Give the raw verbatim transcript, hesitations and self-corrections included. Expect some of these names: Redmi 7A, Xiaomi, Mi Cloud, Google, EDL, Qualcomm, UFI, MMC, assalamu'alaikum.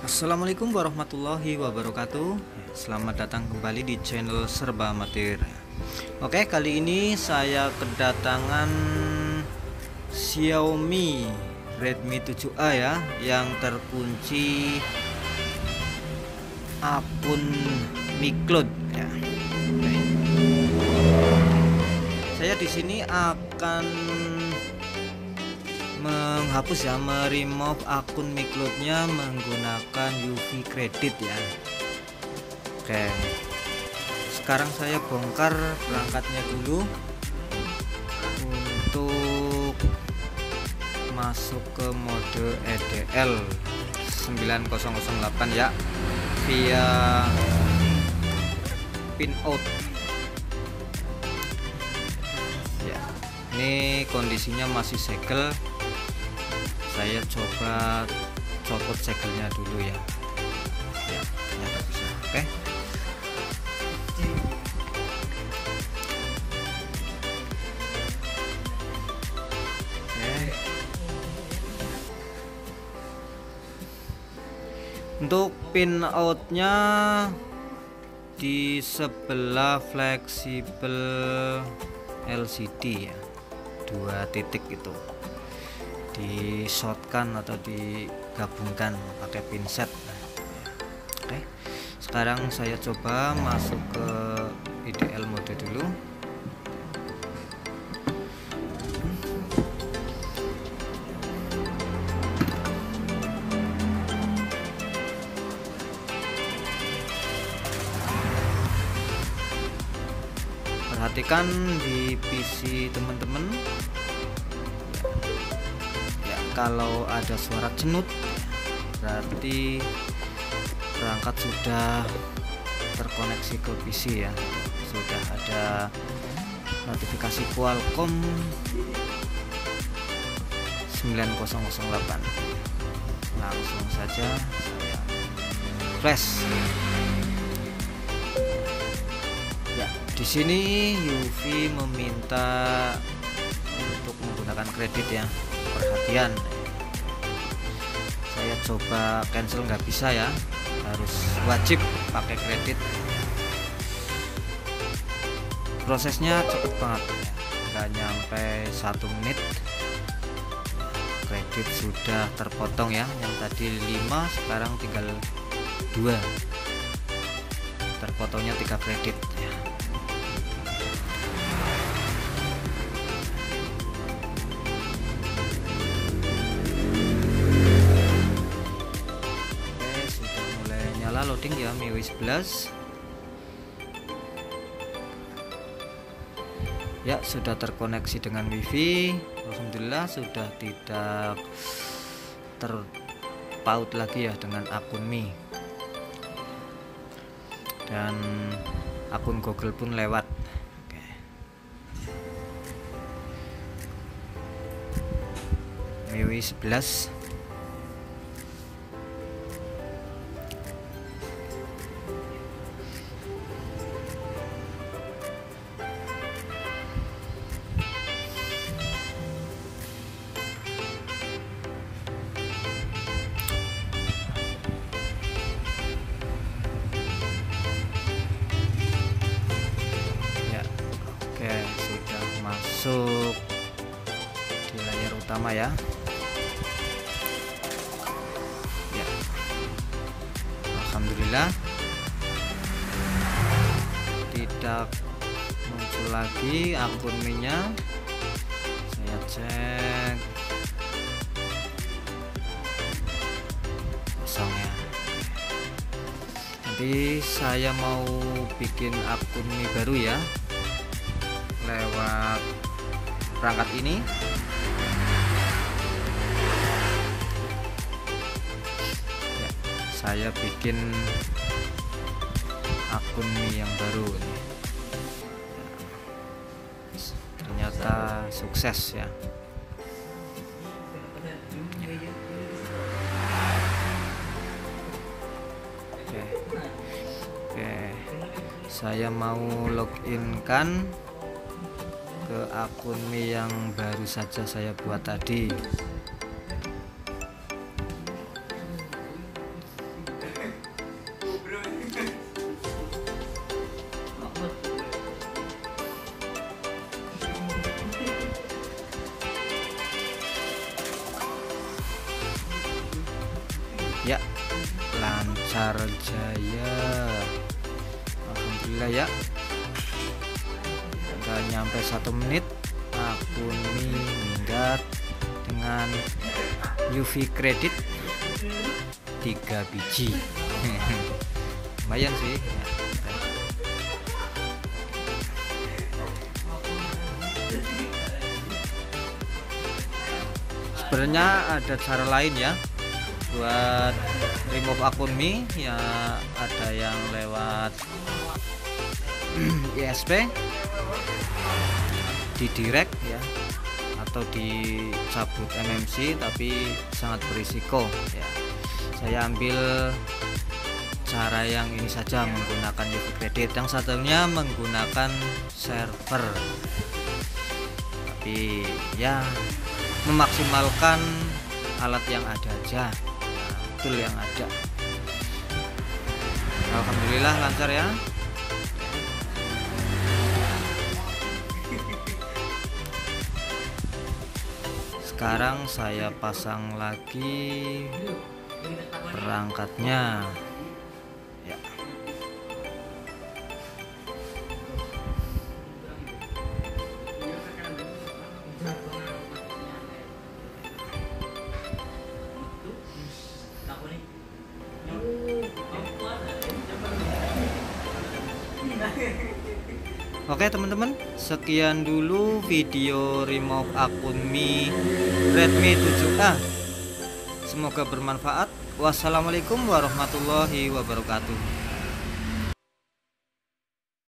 Assalamualaikum warahmatullahi wabarakatuh. Selamat datang kembali di channel Serba Amatir. Oke, kali ini saya kedatangan Xiaomi Redmi tujuh A ya, yang terkunci akun Mi Cloud ya. Oke. Saya di sini akan menghapus ya, meremove akun Mi Cloud-nya menggunakan U F I kredit ya. Oke, sekarang saya bongkar perangkatnya dulu untuk masuk ke mode E D L sembilan nol nol delapan ya, via pinout ya. Ini kondisinya masih segel, saya coba copot segelnya dulu ya. Ya, ternyata bisa. Oke. Oke. Untuk pin outnya di sebelah fleksibel L C D ya, dua titik itu di-shotkan atau digabungkan pakai pinset. Oke, sekarang saya coba masuk ke E D L mode dulu. Perhatikan di P C teman-teman, kalau ada suara cenut berarti perangkat sudah terkoneksi ke P C ya, sudah ada notifikasi Qualcomm sembilan nol nol delapan. Langsung saja saya flash ya. Di sini U F I meminta untuk menggunakan kredit ya, perhatian. Saya coba cancel, nggak bisa ya, harus wajib pakai kredit. Prosesnya cepet banget ya, nggak nyampe satu menit kredit sudah terpotong ya. Yang tadi lima sekarang tinggal dua, terpotongnya tiga kredit ya. Loading ya, M I W sebelas ya, sudah terkoneksi dengan Wi-Fi. Alhamdulillah sudah tidak terpaut lagi ya dengan akun Mi, dan akun Google pun lewat. Oke. M I W sebelas. Masuk di layar utama ya. Ya, alhamdulillah tidak muncul lagi akun Mi-nya. Saya cek kosongnya. Nanti saya mau bikin akun Mi baru ya, lewat perangkat ini. Ya, saya bikin akun Mi yang baru ini. Ya, ternyata sukses ya. Ya. Oke. Oke. Saya mau login kan ke akun Mi yang baru saja saya buat tadi. ya, lancar jaya, alhamdulillah ya. Nggak nyampe satu menit aku minggat dengan U F I kredit tiga biji. Lumayan sih. Sebenarnya ada cara lain ya buat remove akun Mi ya, ada yang lewat I S P di direct ya, atau dicabut M M C, tapi sangat berisiko ya. Saya ambil cara yang ini saja, menggunakan U F I kredit, yang satunya menggunakan server, tapi ya memaksimalkan alat yang ada aja, tool yang ada. Alhamdulillah lancar ya. Sekarang saya pasang lagi perangkatnya ya. Oke teman-teman, sekian dulu video remove akun Mi Redmi tujuh A. Semoga bermanfaat. Wassalamualaikum warahmatullahi wabarakatuh.